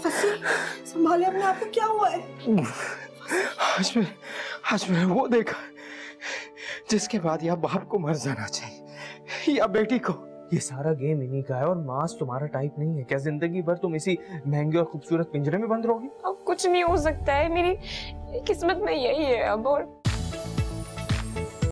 संभाले अपने आप को, क्या हुआ है? आज मैं वो देखा जिसके बाद या बाप को मर जाना चाहिए या बेटी को। ये सारा गेम इन्हीं का है और मांस तुम्हारा टाइप नहीं है। क्या जिंदगी भर तुम इसी महंगे और खूबसूरत पिंजरे में बंद रहोगी? अब कुछ नहीं हो सकता है, मेरी किस्मत में यही है अब। और